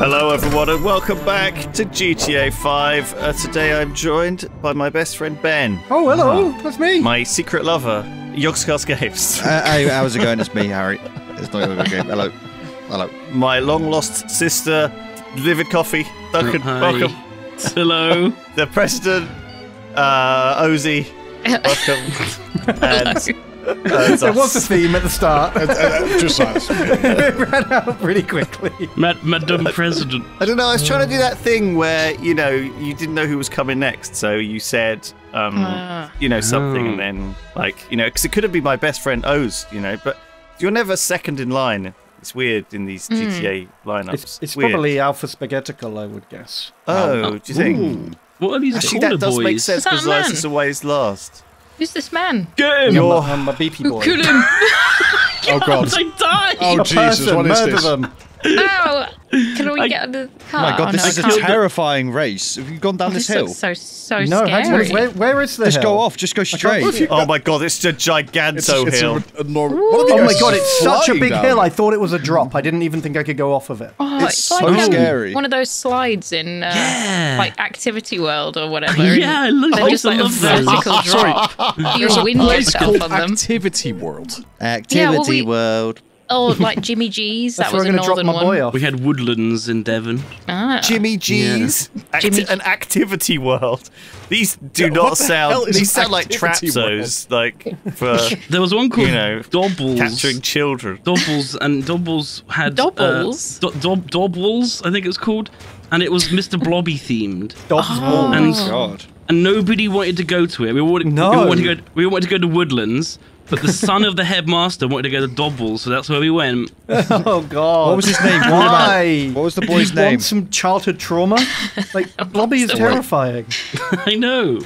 Hello everyone and welcome back to GTA 5. Today I'm joined by my best friend Ben. Oh, hello, that's me. My secret lover, Yogscast Gaves. Hey, how's it going? It's me, Harry. It's not even a game. Hello. Hello. My long lost sister, Livid Coffee. Duncan, welcome. Hello. The president, Ozzy. Welcome. And... there was a theme at the start. Just us. It ran out really quickly. Madam President. I don't know, I was trying to do that thing where, you know, you didn't know who was coming next, so you said, you know, something, and then, like, you know, because it could have been my best friend Oz, you know, but you're never second in line. It's weird in these GTA lineups. It's probably alpha spaghettical, I would guess. Oh, do you think? What are these? Actually, that does make sense because Lice is always last. Who's this man? Get him! You're my BP boy. Kill him! Oh God! I died! Oh Jesus! What is this? Ow! Can we get out of the car? My God, this is a terrifying race. Have you gone down this hill? So scary. No, where is the hill? Just go off. Just go straight. Oh my God, it's a giganto hill. Oh my God, it's such a big hill. I thought it was a drop. I didn't even think I could go off of it. Oh, it's so scary. One of those slides in like Activity World or whatever. Yeah, I love those. Sorry, wind yourself on them. Activity World. Activity World. Oh, like Jimmy G's. That was a northern one. We had Woodlands in Devon. Ah. Jimmy G's. Yeah. An Activity World. These do not sound. These sound like trapsos. Like for there was one called Dobbles. Capturing children. Dobbles had Dobbles. Dobbles, I think it was called, and it was Mr. Blobby themed. Dobbles. Oh my God. And nobody wanted to go to it. We wanted to go to Woodlands. But the son of the headmaster wanted to go to Dobbles, so that's where we went. Oh God! What was his name? Why? What was the boy's name? Want some childhood trauma? Like Blobby is terrifying. I know.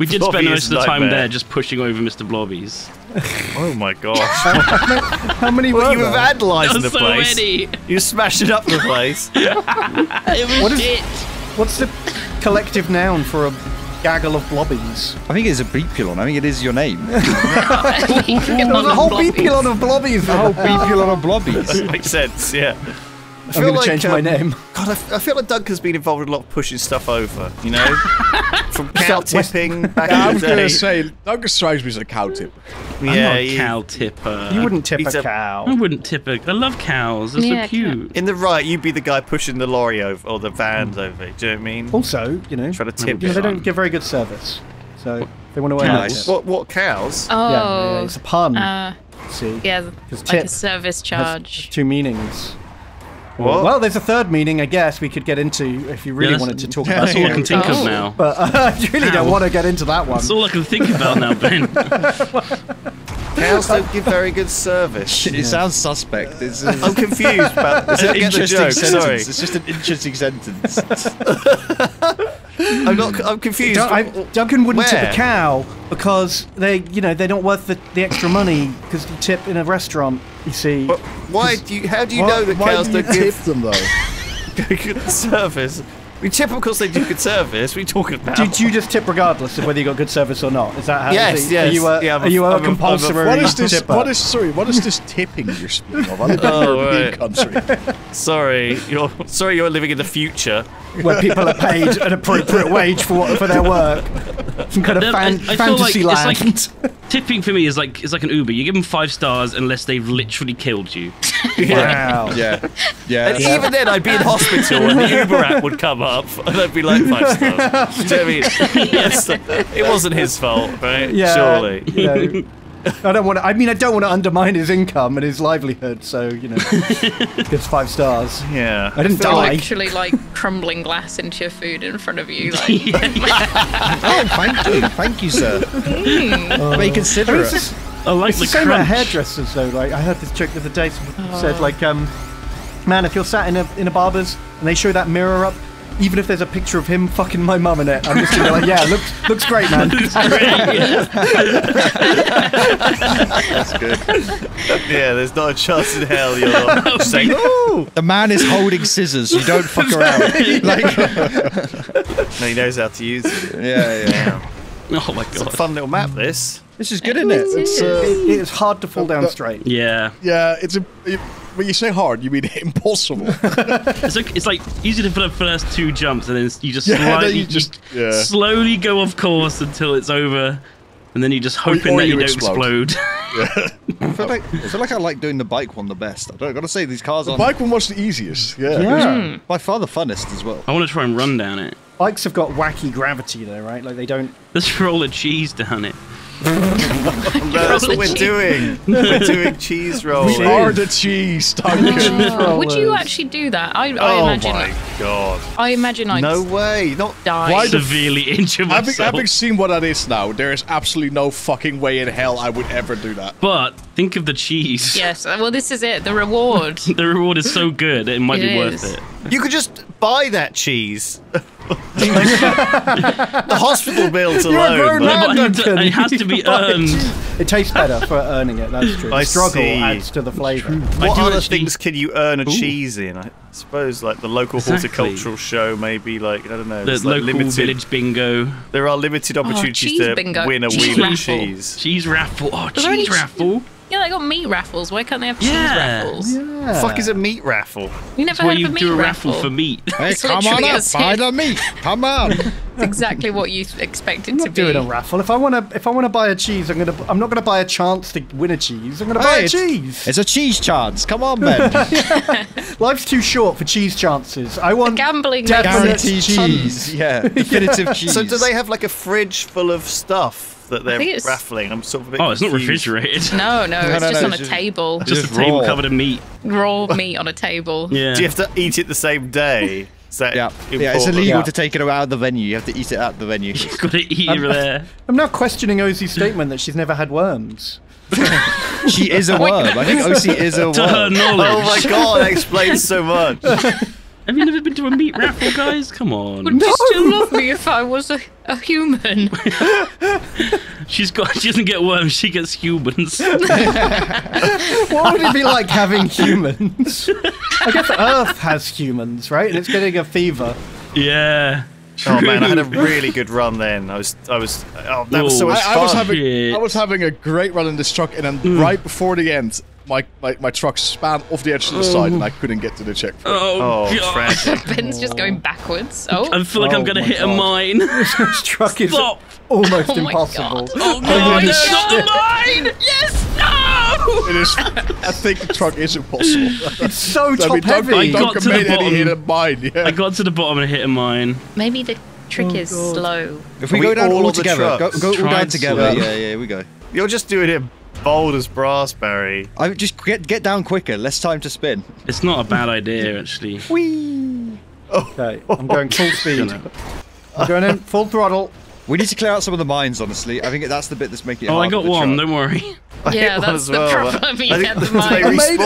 We did spend most of the time there just pushing over Mr. Blobby's. Oh my gosh! How many were you vandalizing the place? You smashing up the place. What's the collective noun for a? Gaggle of blobbies. I think it's a beepulon. I think it is your name. There's a whole beepulon of blobbies. A whole beepulon of blobbies. Makes sense, yeah. I'm going to change my name. God, I feel like Duncan's been involved in a lot of pushing stuff over, you know? From cow tipping back in the day. I was going to say, Duncan strikes me as a cow tipper. Yeah, I'm not a cow tipper. You wouldn't tip a cow. I wouldn't tip a... I love cows. They're so cute. In the right, you'd be the guy pushing the lorry over, or the vans over. Do you know what I mean? Also, you know... Trying to tip they don't give very good service. So, they want to earn it. What cows? Oh. Yeah, it's a pun. See? Yeah, like a service charge. Two meanings. What? Well, there's a third meaning, I guess, we could get into if you really wanted to talk about it. That's all I can think of now. But I really don't want to get into that one. That's all I can think about now, Ben. Cows don't give very good service. It sounds suspect. I'm confused about this. It's just an interesting sentence. I'm confused. Duncan wouldn't tip a cow because they're not worth the extra money because you tip in a restaurant. You see. But why do you? How do you know that cows don't tip them though? Good service. We tip them because they do good service. What are you talking about? Did you just tip regardless of whether you got good service or not? Is that how? Yes, yes. Are you a compulsory tipper? What is this tipping you're speaking of? I live in a European country. Sorry, you're living in the future where people are paid an appropriate wage for their work. Some kind of fantasy land. It's like, tipping for me is like an Uber. You give them 5 stars unless they've literally killed you. Wow. Yeah. And even then, I'd be in hospital and the Uber app would come up and I'd be like 5 stars. Do you know what I mean? Yes, it wasn't his fault, right? Yeah. Surely. You know, I don't want to undermine his income and his livelihood. So it's 5 stars. Yeah, I didn't die. Actually, like crumbling glass into your food in front of you. Like. Oh, thank you, sir. Very considerate. I like it's the same about hairdressers though. Like I heard this joke the other day. Said like, man, if you're sat in a barber's and they show that mirror up. Even if there's a picture of him fucking my mum in it, I'm just gonna be like, yeah, looks great, man. Looks great, yeah. That's good. Yeah, there's not a chance in hell you're not saying, no. The man is holding scissors, you don't fuck around. Like, no, he knows how to use it. Yeah. Oh my god. It's a fun little map, this. This is good, isn't it? It's hard to fall down straight. Yeah. Yeah, it's a... When you say hard, you mean impossible. it's like easier for the first two jumps, and then you just slowly go off course until it's over, and then you're just hoping or that you don't explode. Yeah. I feel like I like doing the bike one the best. I gotta say, these cars aren't... The bike one was the easiest, yeah. By far the funnest as well. I want to try and run down it. Bikes have got wacky gravity though, right? Like they don't... Let's roll a cheese down it. No, that's what we're doing. We're doing cheese rolls. We are the cheese. Would you actually do that? I imagine. No way. Not die. Severely injure myself. Having seen what that is now, there is absolutely no fucking way in hell I would ever do that. But think of the cheese. Yes. Well, this is it. The reward. The reward is so good. It might be worth it. You could just buy that cheese. The hospital bills alone. It has to be earned. It tastes better for earning it, that's true. The struggle adds to the flavour. What other things can you earn a cheese in? I suppose like the local horticultural show, maybe, like, I don't know. The local village bingo. There are limited opportunities to win a wheel of cheese. Cheese raffle. Oh, cheese raffle. Yeah, they got meat raffles. Why can't they have cheese raffles? Yeah. The fuck is a meat raffle? You never heard of a meat raffle? You do a raffle for meat. Hey, come on up, buy the meat. Come on. It's exactly what you expect it to be. I'm not doing a raffle. If I wanna buy a cheese, I'm not gonna buy a chance to win a cheese. I'm gonna buy a cheese. It's a cheese chance. Come on, Ben. Life's too short for cheese chances. I want definite cheese. Yeah, definitive cheese. So do they have like a fridge full of stuff that they're raffling? I'm sort of a bit confused. It's not refrigerated. No, it's just on a table. Just a table covered in meat. Raw meat on a table. Yeah. Do you have to eat it the same day? Yeah, it's illegal to take it out of the venue. You have to eat it at the venue. You've got to eat it there. I'm now questioning Ozzy's statement that she's never had worms. She is a worm. I think Ozzy is a worm. To her knowledge. Oh my god, that explains so much. Have you never been to a meat raffle, guys? Come on. Would you still love me if I was a human? She doesn't get worms, she gets humans. What would it be like having humans? I guess Earth has humans, right? And it's getting a fever. Yeah. Oh man, I had a really good run then. I was having a great run in this truck, and then right before the end, my truck span off the edge to the side, and I couldn't get to the checkpoint. Oh, Ben's just going backwards. I feel like I'm going to hit a mine. This truck is almost impossible. Oh no, it's not the mine! Yes, no! It is. I think the truck is impossible. It's so top heavy. I got to the bottom and hit a mine. Maybe the trick is slow. If we go down all together, go all down together. Yeah, we go. You're just doing it bold as brass, Barry. I just get down quicker. Less time to spin. It's not a bad idea, actually. Whee! Okay, I'm going full speed. I'm going in full throttle. We need to clear out some of the mines, honestly. I think that's the bit that's making it hard. I got one. Don't worry. Yeah, that's the problem. You had the mine. I made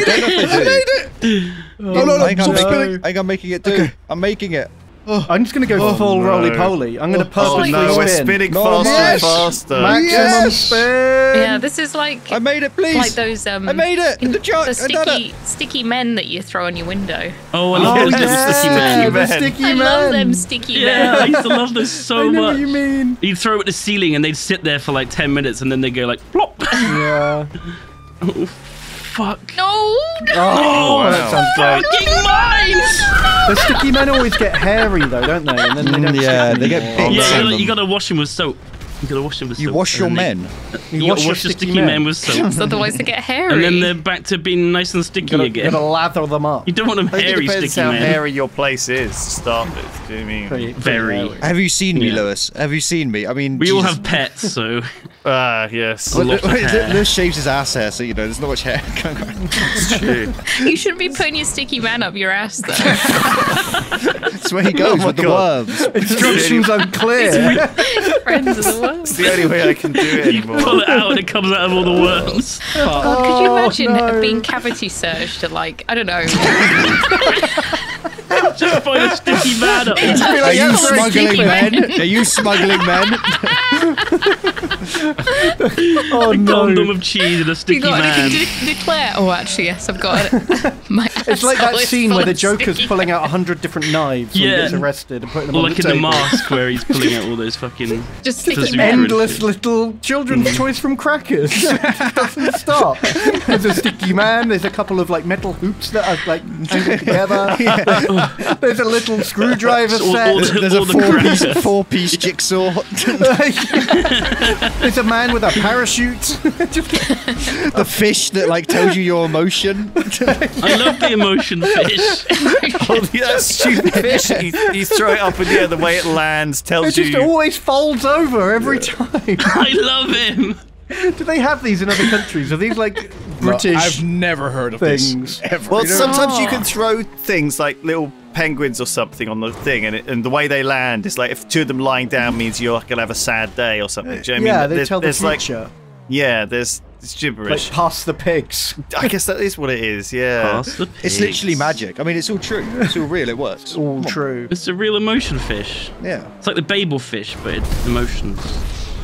it. I made it. No, I think I'm making it too. I'm making it. I'm just going to go full roly-poly. I'm going to purposely spin. We're spinning faster and faster. Maximum spin. Yeah, this is like... I made it, please. Like those... I made it. The sticky men that you throw on your window. Oh, I love those sticky men. I love them sticky men. Yeah, I used to love those so much. I know what you mean. You'd throw it at the ceiling and they'd sit there for like 10 minutes and then they'd go like, plop. Yeah. Oh, fuck. No. Oh, that sounds like... Fucking mines! The sticky men always get hairy though, don't they? And then they don't they get big. Yeah, you gotta wash them with soap. You gotta wash them with soap. You wash your men. You wash your sticky men with soap. So otherwise they get hairy. And then they're back to being nice and sticky again. You gotta lather them up. You don't want them hairy sticky men. It depends how hairy your place is to start with. Do you mean? Very. Have you seen me, Lewis? Have you seen me? I mean, we all have pets, so. Ah, yes. Lewis shaves his ass hair, so you know there's not much hair. It's true. You shouldn't be putting your sticky man up your ass though. That's where he goes with the worms. Instructions unclear. Friends of the worms. It's the only way I can do it anymore. You pull it out and it comes out of all the worms. God, could you imagine being cavity searched at like, I don't know. Just find a sticky man up there. Are you smuggling men? Are you smuggling men? Oh, a condom of cheese and a sticky man. You got anything, Claire? Oh, actually, yes, I've got it. My it's like that scene where the Joker's pulling out 100 different knives when he gets arrested and putting them on the table. Like in The Mask, where he's pulling out all those fucking... Just sticky endless little children's toys from Crackers. It doesn't stop. There's a sticky man. There's a couple of like metal hoops that are like tangled together. Yeah. There's a little screwdriver set. There's a four-piece jigsaw. There's a man with a parachute. The fish that like tells you your emotion. I love the emotion fish. Oh, that stupid fish. You throw it up in the air, the way it lands tells you. It just always folds over every time. I love him. Do they have these in other countries? Are these like British? No, I've never heard of things. This. Ever. Well, sometimes you can throw things like little penguins or something on the thing, and the way they land is like if two of them lying down means you're gonna have a sad day or something. Do you know what I mean? They tell the future. Like, yeah, it's gibberish. Like pass the pigs. I guess that is what it is. Yeah, pass the pigs. It's literally magic. I mean, it's all true. It's all real. It works. It's all true. It's a real emotion fish. Yeah, it's like the Babel fish, but it's emotions.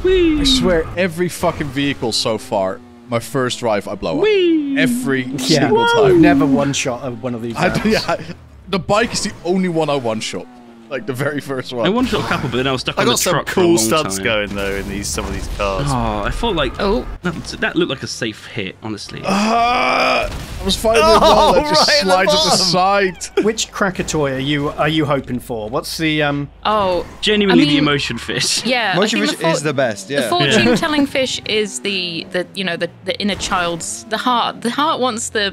Whee. I swear, every fucking vehicle so far, my first drive, I blow up. Whee. Every single time. Never one-shot one of these. The bike is the only one I one-shot. Like, the very first one. I one-shot a couple, but then I was stuck on the truck for a long time. I got some cool stunts going, though, in some of these cars. Oh, I felt like... Oh. That looked like a safe hit, honestly. I was fighting with one that just slides at the side. Which cracker toy are you hoping for? What's the... Oh. Genuinely the emotion fish. Yeah. Emotion fish is the best, yeah. The fortune-telling fish is the inner child's... The heart wants the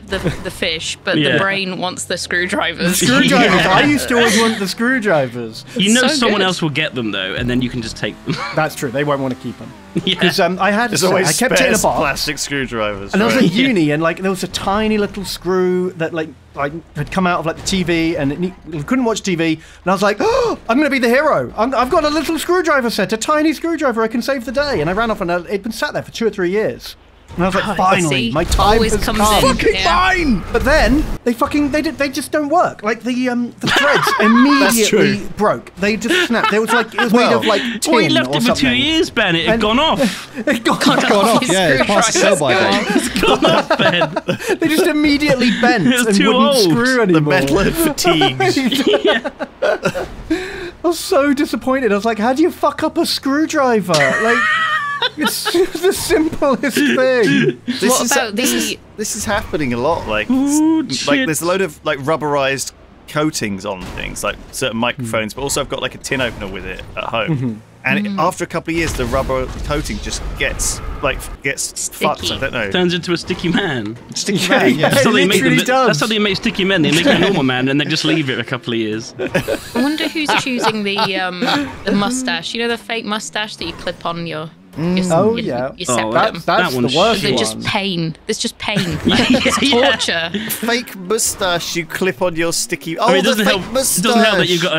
fish, but the brain wants the screwdrivers. Screwdrivers. I used to always want the screwdrivers. You know someone else will get them though, and then you can just take them. That's true. They won't want to keep them. Because I kept it in a box. Plastic screwdrivers. And I was at uni, and like there was a tiny little screw that like had come out of like the TV, and it couldn't watch TV. And I was like, oh, I'm going to be the hero. I've got a little screwdriver set, a tiny screwdriver. I can save the day. And I ran off, and it'd been sat there for 2 or 3 years. And I was like, finally, my time has come. Fucking fine! But then they just don't work. Like the threads immediately broke. They just snapped. It was made of like tin or something. We left it for 2 years, Ben. It had gone off. It got off. Yeah, it passed its sell by date. It's gone off, Ben. They just immediately bent and wouldn't screw anymore. The metal had fatigued. I was so disappointed. I was like, how do you fuck up a screwdriver? Like. It's the simplest thing. This is happening a lot. Like, ooh, like there's a load of like rubberized coatings on things, like certain microphones. But also, I've got like a tin opener with it at home, and after a couple of years, the rubber coating just gets fucked. I don't know. Turns into a sticky man. Sticky man. Yeah. That's how they make sticky men. They make a normal man, and they just leave it a couple of years. I wonder who's choosing the mustache. You know, the fake mustache that you clip on your. That's the worst one. Just pain. There's just pain. Like, it's torture. Fake moustache you clip on your sticky. Oh, I mean, it doesn't help that you've got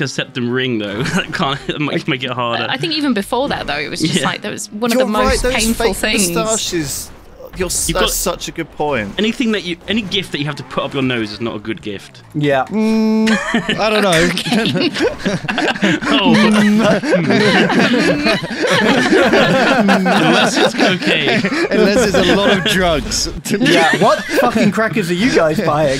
a septum ring though. That can't make it harder. I think even before that though, it was just like that was one of the most painful things. Moustaches. That's such a good point. Any gift that you have to put up your nose is not a good gift. Yeah. I don't know. Unless it's cocaine. Unless there's a lot of drugs. Yeah. What fucking crackers are you guys buying?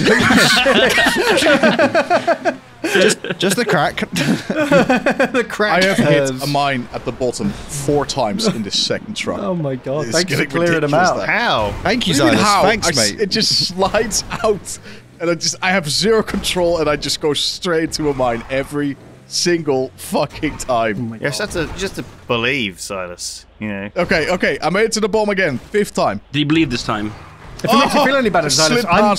Just the crack. The crack. I have hit a mine at the bottom 4 times in this second try. Oh my god! Thanks for clearing them out. How? Thank you, Silas. Thanks, mate. It just slides out, and I have zero control, and I just go straight to a mine every single fucking time. Oh yes, that's just to believe, Silas. You know. Okay. I made it to the bomb again, 5th time. Do you believe this time? If it makes you feel any better, Silas, I'm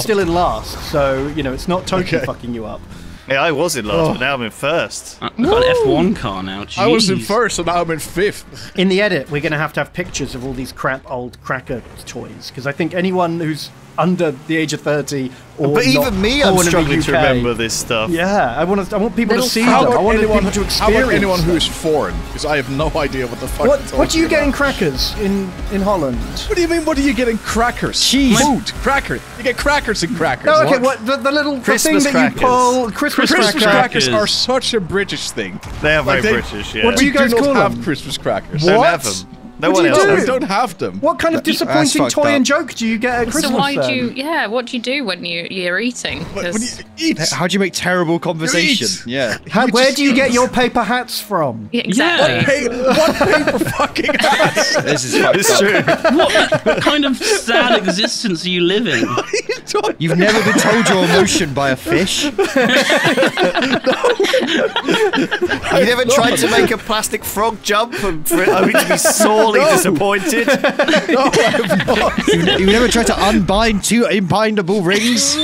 still in last, so, you know, it's not totally fucking you up. Yeah, I was in last, but now I'm in first. I've got an F1 car now, jeez. I was in first, and now I'm in 5th. In the edit, we're going to have pictures of all these crap old cracker toys, because I think anyone who's under the age of 30 or but not, even me, I'm struggling to remember this stuff. Yeah, I want people to see them. I want anyone to experience. How about anyone who is foreign? Because I have no idea what the fuck I'm talking What do you get in crackers in Holland? What do you mean, what do you get in crackers? Cheese. Food. Crackers. You get crackers in crackers. No, okay, what? The little Christmas thing that you pull... Christmas crackers are such a British thing. They are very British, yeah. What do you guys call them? We do not have Christmas crackers. Don't have them. No one else. I don't have them. What kind of disappointing toy and joke do you get at Christmas? So why do you? Yeah, what do you do when you're eating? When you eat? How do you make terrible conversation? Yeah. Where do you get your paper hats from? Yeah, exactly. Yeah. What paper fucking hats? This is true. What kind of sad existence are you living? You've never been told your emotion by a fish. No. You never tried to make a plastic frog jump and for it only to be sorely disappointed. No, I have not. You never tried to unbind two imbindable rings.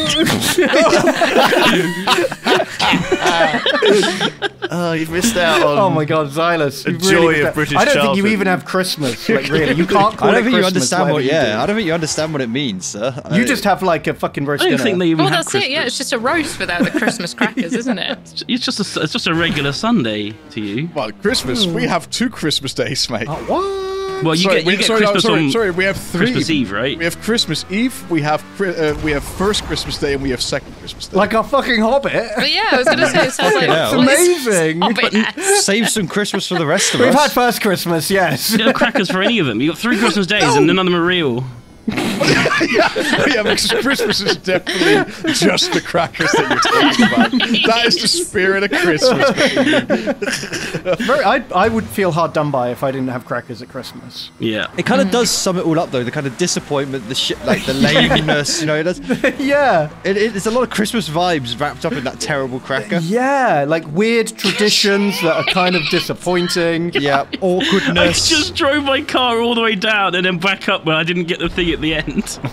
Oh, you've missed out on. Oh my God, Xylus! The joy of British childhood. I don't think you even have Christmas. Like really, you can't call it Christmas. I don't think you understand what. Yeah, I don't think you understand what it means, sir. You just have like a fucking roast dinner. I don't think they even have Christmas. Well, that's it. Yeah, it's just a roast without the Christmas crackers, isn't it? It's just a regular Sunday to you. Well, Christmas. We have two Christmas days, mate. Oh, what? Well, we have three. Christmas Eve, right? We have Christmas Eve, we have first Christmas Day, and we have second Christmas Day. Like our fucking Hobbit. But yeah, I was going to say, it sounds like... That's amazing. But save some Christmas for the rest of us. We've had first Christmas, yes. You don't have crackers for any of them. You've got three Christmas days, and none of them are real. Yeah, because Christmas is definitely just the crackers that you're talking about. That is the spirit of Christmas. I would feel hard done by if I didn't have crackers at Christmas. Yeah, it kind of does sum it all up, though. The kind of disappointment, the shit, like the lameness. You know, it does. Yeah, it's a lot of Christmas vibes wrapped up in that terrible cracker. Yeah, like weird traditions that are kind of disappointing. Yeah, awkwardness. I just drove my car all the way down and then back up where I didn't get the thing at the end.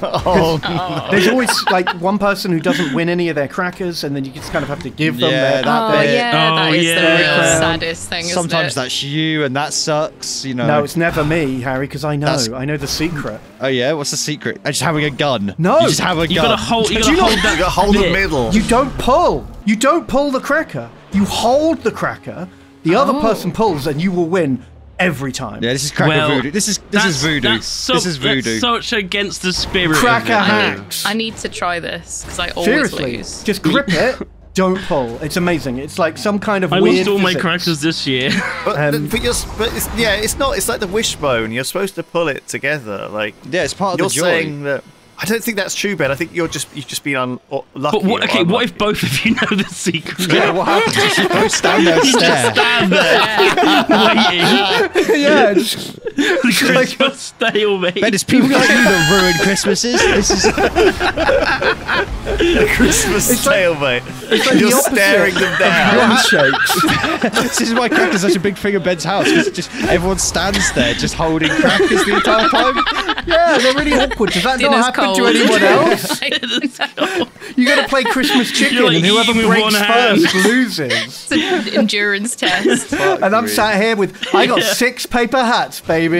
Oh. There's always like one person who doesn't win any of their crackers, and then you just kind of have to give them that is the saddest thing, isn't Sometimes it? That's you, and that sucks, you know. No, it's never me, Harry, because I know the secret. Oh yeah? What's the secret? I'm just having a gun. No! You just have a gun. You gotta hold the middle. You don't pull. You don't pull the cracker. You hold the cracker, the other person pulls, and you will win. Every time. Yeah, this is cracker voodoo. This is voodoo. This is voodoo. That's such against the spirit. Cracker hacks. I need to try this because I always lose. Just grip it. Don't pull. It's amazing. It's like some kind of weird. I lost all my crackers this year. But it's like the wishbone. You're supposed to pull it together. Like it's part of the joy. You're saying that. I don't think that's true, Ben. I think you've just been unlucky. But what if both of you know the secret? Yeah, what happens if you both stand there and stare? Waiting. Yeah, the Christmas stalemate. Ben, it's people like you that ruin Christmases. This is the Christmas stalemate. Like you're staring them down. This is why crackers are such a big thing at Ben's house. Just everyone stands there, just holding crackers the entire time. Yeah, they're really awkward. Does that not happen to anyone else? You got to play Christmas chicken, and whoever breaks first loses. It's an endurance test. Fuck and I'm sat here with I got 6 paper hats, baby.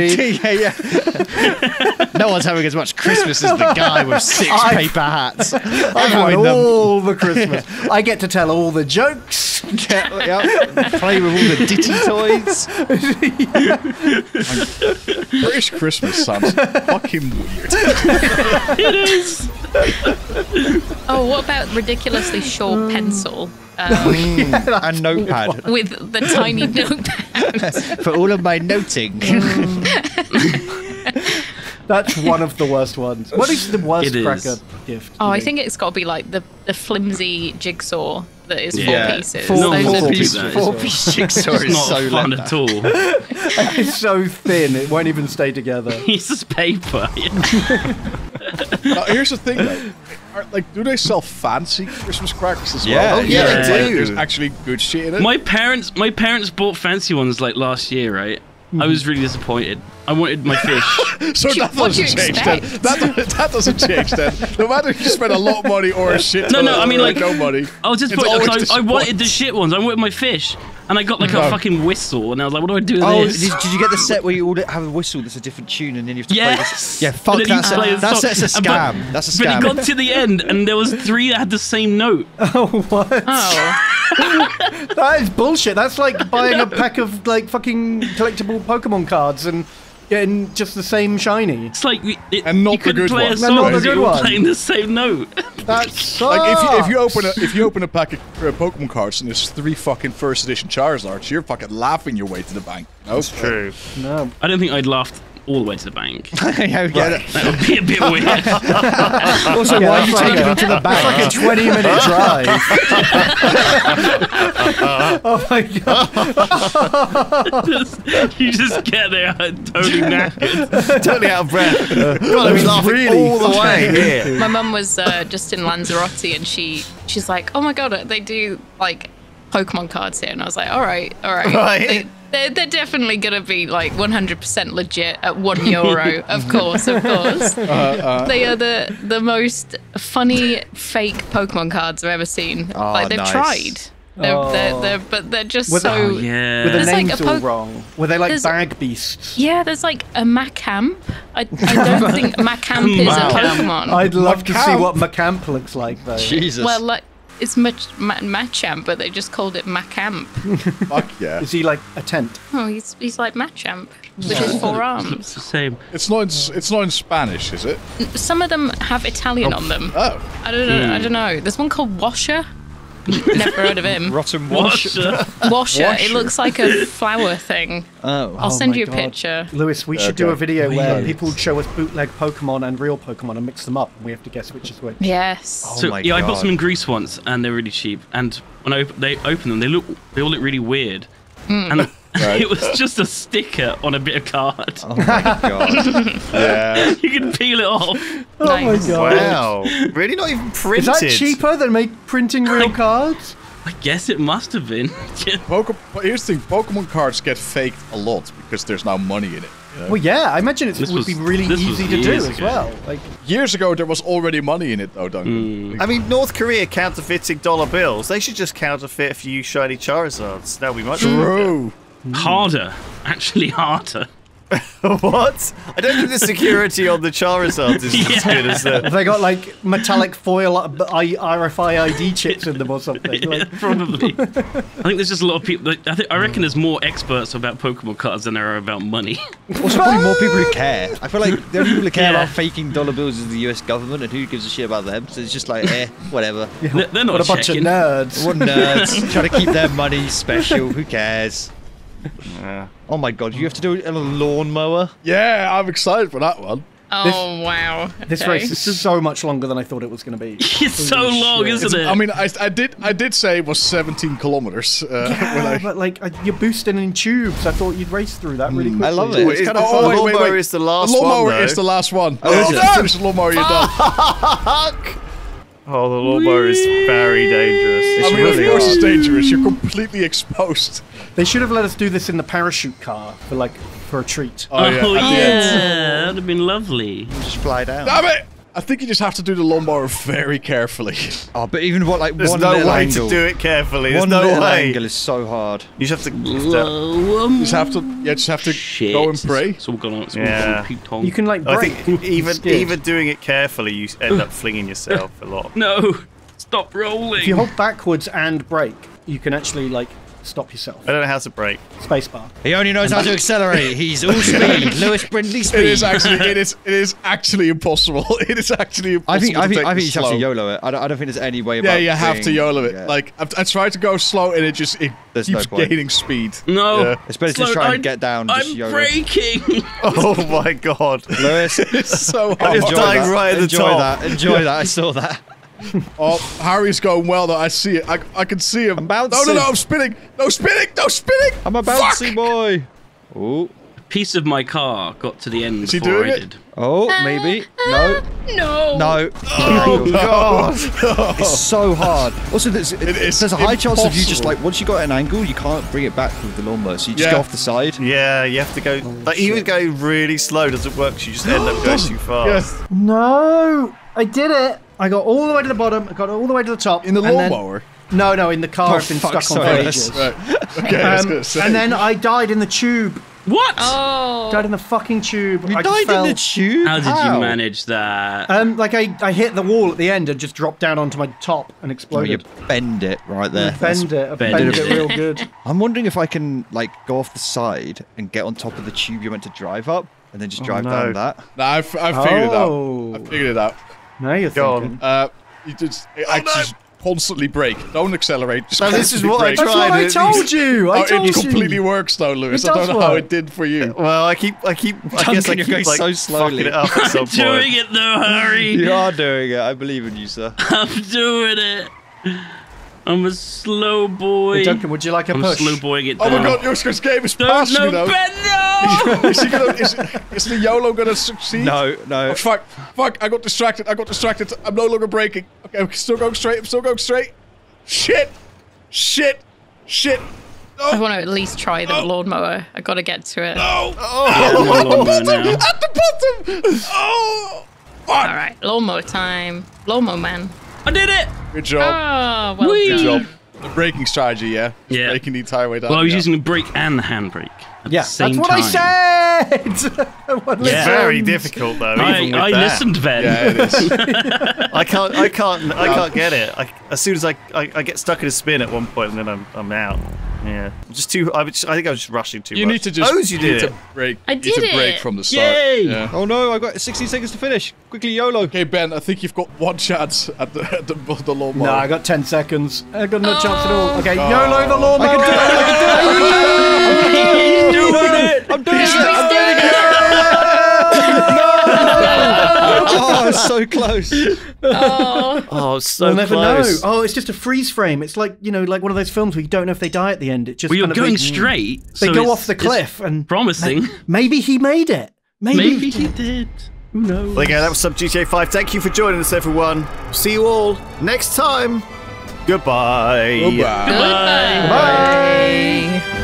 No one's having as much Christmas as the guy with 6 paper hats. I've won all the Christmas. I get to tell all the jokes. Play with all the ditty toys. British Christmas sounds fucking weird. It is. Oh, what about ridiculously short pencil? A notepad. With the tiny notepad. For all of my noting. That's one of the worst ones. What is the worst cracker gift? Oh, I think it's got to be like the flimsy jigsaw that is 4 pieces. Four piece jigsaw is not so fun at all. It's so thin, it won't even stay together. It's just paper. Now, here's the thing, though. Do they sell fancy Christmas crackers as well? Yeah, they do. There's actually good shit in it. My parents bought fancy ones like last year, right? I was really disappointed. I wanted my fish. So that doesn't change then. That doesn't change then. No matter if you spend a lot of money or a shit ton of money. I mean, like, no money. I was just disappointed. I wanted the shit ones. I wanted my fish. and I got like a fucking whistle, and I was like, what do I do with this? Did you get the set where you all have a whistle that's a different tune, and then you have to play this? Yeah, fuck that set. That set's a scam. That's a scam. But it got to the end, and there was three that had the same note. Oh, what? Oh. That is bullshit. That's like buying a pack of like fucking collectible Pokemon cards and getting just the same shiny. It's like and not the good one. Not the good one. Playing the same note. That's like if you open a pack of Pokemon cards and there's three fucking first edition Charizards, you're fucking laughing your way to the bank. That's true. No, I don't think I'd laughed all the way to the bank. That would be a bit weird. Also, why are you taking them to the bank? It's like a 20-minute drive. Oh my god! You just get there totally knackered, totally out of breath. God, I was laughing all the way here. My mum was just in Lanzarote, and she's like, "Oh my god, they do like Pokemon cards here," and I was like, "All right." They're definitely going to be like 100% legit at €1. Of course, of course. They are the most funny fake Pokemon cards I've ever seen. Oh, like, they've tried. But they're just Were the names all wrong? Were they like bag beasts? Yeah, there's like a Macamp. I don't think Macamp is a Pokemon. I'd love to see what Macamp looks like, though. Jesus. Well, like, it's Machamp, but they just called it Macamp. Fuck yeah. Is he like a tent? Oh, he's like Machamp, with his four arms. It's the same. It's not in Spanish, is it? Some of them have Italian on them. Oh. I don't know. I don't know. There's one called Washer. Never heard of him. Rotten Washer. Washer. It looks like a flower thing. Oh. I'll send you a picture. Lewis, we should do a video where people show us bootleg Pokemon and real Pokemon and mix them up. And we have to guess which is which. Yes. Oh my god. Yeah, I bought some in Greece once, and they're really cheap. And when they open them, they all look really weird. Mm. And it was just a sticker on a bit of card. Oh my god. Yeah. You can peel it off. Oh my god. Wow. Really not even printed. Is that cheaper than printing real cards? I guess it must have been. Here's the thing, Pokemon cards get faked a lot because there's now money in it. You know? Well, yeah, I imagine it would be really easy to do as well. Like, years ago, there was already money in it, though, Duncan. I mean, North Korea counterfeiting dollar bills. They should just counterfeit a few shiny Charizards. That would be much harder. Harder. Actually harder. What? I don't think the security on the Charizards is as good as that. Have they got like metallic foil RFID chips in them or something? Like... Yeah, probably. I think there's just a lot of people. Like, I reckon there's more experts about Pokemon cards than there are about money. Also, probably more people who care. I feel like there are people who care about faking dollar bills is the US government, and who gives a shit about them? So it's just like, whatever. Yeah, they're not a bunch of nerds. What nerds trying to keep their money special? Who cares? Yeah. Oh my god, you have to do a lawnmower? Yeah, I'm excited for that one. Oh, wow. Okay. This race is so much longer than I thought it was going to be. It's so long, isn't it? I mean, I did say it was 17 kilometers. But like, you're boosting in tubes. I thought you'd race through that really quickly. I love it. It's kind of fun. The lawnmower is the last one. The lawnmower is the last one. Oh, you finish the lawnmower, you're done. Fuck! Oh, the lawnmower is very dangerous. It's really of course it's dangerous. You're completely exposed. They should have let us do this in the parachute car for a treat. Oh yeah. That'd have been lovely. Just fly down. Damn it! I think you just have to do the lawnmower very carefully. Oh, but even what like there's one no way angle. To do it carefully. There's one no way. Angle is so hard. You just have to. Just have to go and pray. It's all gone on. It's all gone on. You can like break. I think even doing it carefully, you end up flinging yourself a lot. No, stop rolling. If you hold backwards and brake, you can actually like. Stop yourself. I don't know how to brake. Spacebar. He only knows how to accelerate. He's all speed. Lewis Brindley speed. It is actually impossible. It is actually impossible. I think you have to YOLO it. I don't think there's any way about it. Yeah, you have to YOLO it. Yeah. Like I tried to go slow and it just keeps gaining speed. No. Yeah. It's better to try and get down. I'm braking. Oh my god. Lewis. It's so hard. It's dying right at the top. Enjoy that. I saw that. Oh, Harry's going well though. I see it. I can see him. I'm bouncing. No, I'm spinning. No spinning. No spinning. I'm a bouncy boy. Oh, a piece of my car got to the end. Is he doing it? Oh, maybe. No. Oh god. It's so hard. Also, there's a high chance of you just like once you got an angle, you can't bring it back with the lawnmower, so you just go off the side. Yeah, you have to go. Like even going really slow doesn't work. So you just end up going too fast. Yes. No, I did it. I got all the way to the bottom. I got all the way to the top. In the lawnmower. No, no, in the car. I've been stuck on for ages. Right. Okay, and then I died in the tube. What? Oh. Died in the fucking tube. You died in the tube? How did you manage that? Like, I hit the wall at the end and just dropped down onto my top and exploded. Oh, you bend it right there. I bend it real good. I'm wondering if I can, like, go off the side and get on top of the tube you meant to drive up and then just drive down that. No, I've figured it out. I figured it out. Now you're thinking. Go on. You just... I just constantly brake. Don't accelerate. Just this is what brake. I tried. That's what I told you. It completely works though, Lewis. I don't know how it did for you. Well, I guess I keep like, so slowly. It up at some point. I'm doing it, no hurry. You are doing it. I believe in you, sir. I'm doing it. I'm a slow boy. Hey, Duncan, would you like a push? I'm slow boying it down. Oh my god, Yogscast Gaves passed me though. Ben, no! is the YOLO gonna succeed? No, no. Oh, fuck, I got distracted. I'm no longer braking. Okay, I'm still going straight. Shit. Oh. I want to at least try the lawnmower. I gotta get to it. No! Oh, at the bottom! Oh! Fuck! Alright, lawnmower time. Lawnmower man. I did it! Good job. Oh, well done. The braking strategy, yeah? Just braking the entire way down. Well, I was using the brake and the handbrake at the same time. That's what I said! It's very difficult, though, even with that. I listened, Ben. Yeah, it is. I can't get it. As soon as I get stuck in a spin at one point, and then I'm out. Yeah. I think I was just rushing too much. You need to brake from the start. Yay! Yeah. Oh no, I've got 16 seconds to finish. Quickly, YOLO. Okay, Ben, I think you've got one chance at the lawnmower. No, I got 10 seconds. I got no chance at all. Okay, YOLO the lawnmower. I can do it. I'm doing it. No! Oh, it's so close. Oh, it's so close. We'll never know. Oh, it's just a freeze frame. It's like, you know, like one of those films where you don't know if they die at the end. It just you're going straight. They go off the cliff and promising. Maybe he made it. Maybe he did. Who knows? There you go. That was Sub GTA 5. Thank you for joining us, everyone. See you all next time. Goodbye. Goodbye. Bye.